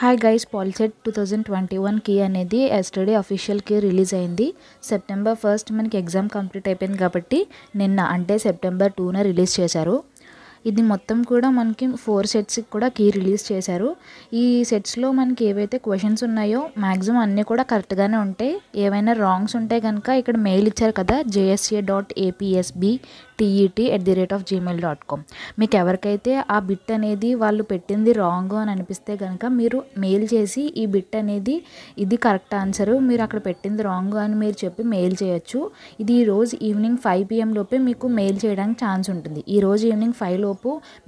hi guys POLYCET 2021 కి అనేది yesterday official కి రిలీజ్ అయ్యింది సెప్టెంబర్ 1st మనకి ఎగ్జామ్ కంప్లీట్ అయిపోయింది కాబట్టి నిన్న అంటే సెప్టెంబర్ 2న రిలీజ్ చేశారు ఇది మొత్తం కూడా మనకి 4 సెట్స్ కి కూడా కీ రిలీజ్ చేశారు ఈ సెట్స్ లో మనకి ఏవైతే క్వశ్చన్స్ ఉన్నాయో మాక్సిమం అన్నీ కూడా కరెక్ట్ గానే ఉంటాయి ఏమైనా రాంగ్స్ ఉంటే గనక ఇక్కడ మెయిల్ ఇచ్చారు కదా jsa.apsb@gmail.com మీకు ఎవరికైతే ఆ బిట్ అనేది వాళ్ళు పెట్టింది రాంగ్ అని అనిపిస్తే గనక మీరు మెయిల్ చేసి ఈ బిట్ అనేది ఇది కరెక్ట్ ఆన్సర్ మీరు అక్కడ పెట్టింది రాంగ్ అని మీరు చెప్పి మెయిల్ చేయొచ్చు ఇది ఈ రోజు ఈవినింగ్ 5 PM లోపే మీకు మెయిల్ చేయడానికి ఛాన్స్ ఉంటుంది ఈ రోజు ఈవినింగ్ 5 లోపు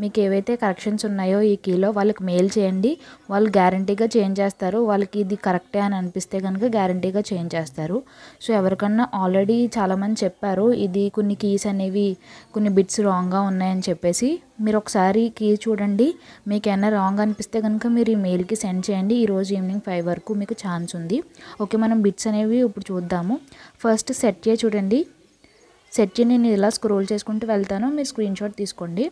మీకు ఏవైతే కరెక్షన్స్ ఉన్నాయో ఈ కీలో వాళ్ళకి మెయిల్ చేయండి వాళ్ళు గ్యారెంటీగా చేంజ్ చేస్తారు వాళ్ళకి ఇది కరెక్టే అని అనిపిస్తే గనక గ్యారెంటీగా చేంజ్ చేస్తారు సో ఎవరికన్నా ఆల్రెడీ చాలా మంది చెప్పారు ఇది కొన్ని కీస్ అనేవి కొన్ని బిట్స్ రాంగ్గా ఉన్నాయని చెప్పేసి మీరు ఒకసారి కీ చూడండి మీకు ఏమైనా రాంగ్ అనిపిస్తే కనుక మీరు ఈ మెయిల్కి సెండ్ చేయండి ఈరోజు ఈవినింగ్ 5 వరకు మీకు ఛాన్స్ ఉంది ఓకే మనం బిట్స్ అనేవి ఇప్పుడు చూద్దాము ఫస్ట్ సెట్ చేయ చూడండి సెట్ చేయ నేను ఇలా స్క్రోల్ చేసుకుంటూ వెళ్తాను మీరు స్క్రీన్ షాట్ తీసుకోండి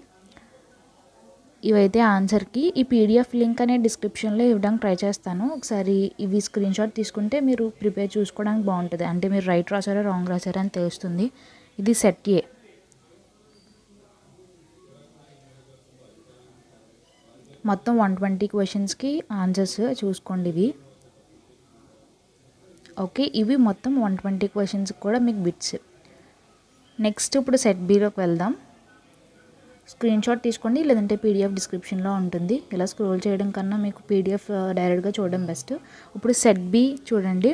ఇవైతే ఆన్సర్కి ఈ పీడిఎఫ్ లింక్ అనే డిస్క్రిప్షన్లో ఇవ్వడానికి ట్రై చేస్తాను ఒకసారి ఇవి స్క్రీన్ షాట్ తీసుకుంటే మీరు ప్రిపేర్ చూసుకోవడానికి బాగుంటుంది అంటే మీరు రైట్ రాసారా రాంగ్ రాసారా అని తెలుస్తుంది ఇది సెట్ ఏ మొత్తం 120 క్వశ్చన్స్కి ఆన్సర్స్ చూసుకోండి ఇవి ఓకే ఇవి మొత్తం 120 క్వశ్చన్స్ కూడా మీకు బిట్స్ నెక్స్ట్ ఇప్పుడు సెట్ బిలోకి వెళ్దాం స్క్రీన్ షాట్ తీసుకోండి లేదంటే పీడిఎఫ్ డిస్క్రిప్షన్లో ఉంటుంది ఇలా స్క్రోల్ చేయడం కన్నా మీకు పీడిఎఫ్ డైరెక్ట్గా చూడడం బెస్ట్ ఇప్పుడు సెట్ బి చూడండి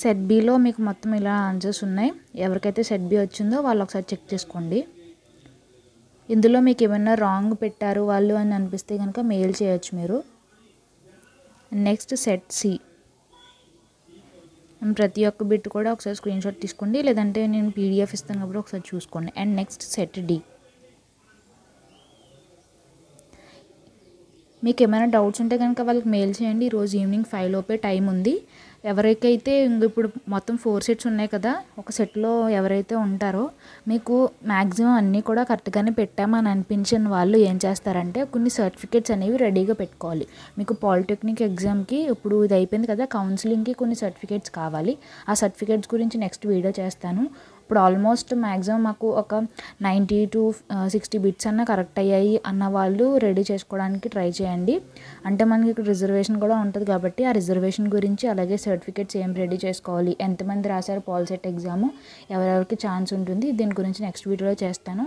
సెట్ బిలో మీకు మొత్తం ఇలా ఆన్సర్స్ ఉన్నాయి ఎవరికైతే సెట్ బి వచ్చిందో వాళ్ళు ఒకసారి చెక్ చేసుకోండి ఇందులో మీకు ఏమైనా రాంగ్ పెట్టారు వాళ్ళు అని అనిపిస్తే కనుక మెయిల్ చేయొచ్చు మీరు నెక్స్ట్ సెట్ సి ప్రతి ఒక్క బిట్ కూడా ఒకసారి స్క్రీన్ షాట్ తీసుకోండి లేదంటే నేను పీడిఎఫ్ ఇస్తాను కాబట్టి ఒకసారి చూసుకోండి అండ్ నెక్స్ట్ సెట్ డి మీకు ఏమైనా డౌట్స్ ఉంటే కనుక వాళ్ళకి మెయిల్ చేయండి ఈరోజు ఈవినింగ్ 5 లోపే టైం ఉంది ఎవరికైతే ఇప్పుడు మొత్తం 4 సెట్స్ ఉన్నాయి కదా ఒక సెట్లో ఎవరైతే ఉంటారో మీకు మ్యాక్సిమం అన్నీ కూడా కరెక్ట్గానే పెట్టామని అనిపించిన వాళ్ళు ఏం చేస్తారంటే కొన్ని సర్టిఫికేట్స్ అనేవి రెడీగా పెట్టుకోవాలి మీకు పాలిటెక్నిక్ ఎగ్జామ్కి ఇప్పుడు ఇది అయిపోయింది కదా కౌన్సిలింగ్కి కొన్ని సర్టిఫికేట్స్ కావాలి ఆ సర్టిఫికేట్స్ గురించి నెక్స్ట్ వీడియో చేస్తాను ఇప్పుడు ఆల్మోస్ట్ మ్యాక్సిమం మాకు ఒక 90 to 60 బిట్స్ అన్న కరెక్ట్ అయ్యాయి అన్న వాళ్ళు రెడీ చేసుకోవడానికి ట్రై చేయండి అంటే మనకి ఇక్కడ రిజర్వేషన్ కూడా ఉంటుంది కాబట్టి ఆ రిజర్వేషన్ గురించి అలాగే సర్టిఫికేట్స్ ఏం రెడీ చేసుకోవాలి ఎంతమంది రాశారు పాలిసెట్ ఎగ్జాము ఎవరెవరికి ఛాన్స్ ఉంటుంది దీని గురించి నెక్స్ట్ వీడియోలో చేస్తాను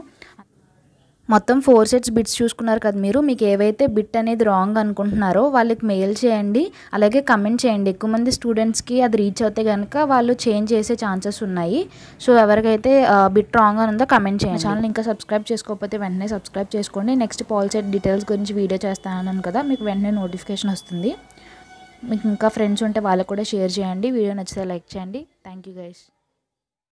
మొత్తం 4 సెట్స్ బిట్స్ చూసుకున్నారు కదా మీరు మీకు ఏవైతే బిట్ అనేది రాంగ్ అనుకుంటున్నారో వాళ్ళకి మెయిల్ చేయండి అలాగే కమెంట్ చేయండి ఎక్కువ మంది స్టూడెంట్స్కి అది రీచ్ అవుతే కనుక వాళ్ళు చేంజ్ చేసే ఛాన్సెస్ ఉన్నాయి సో ఎవరికైతే బిట్ రాంగ్ అని ఉందో కమెంట్ చేయండి ఛానల్ ఇంకా సబ్స్క్రైబ్ చేసుకోకపోతే వెంటనే సబ్స్క్రైబ్ చేసుకోండి నెక్స్ట్ పాలిసెట్ డీటెయిల్స్ గురించి వీడియో చేస్తాను కదా మీకు వెంటనే నోటిఫికేషన్ వస్తుంది మీకు ఇంకా ఫ్రెండ్స్ ఉంటే వాళ్ళకు కూడా షేర్ చేయండి వీడియో నచ్చితే లైక్ చేయండి థ్యాంక్ యూ గైస్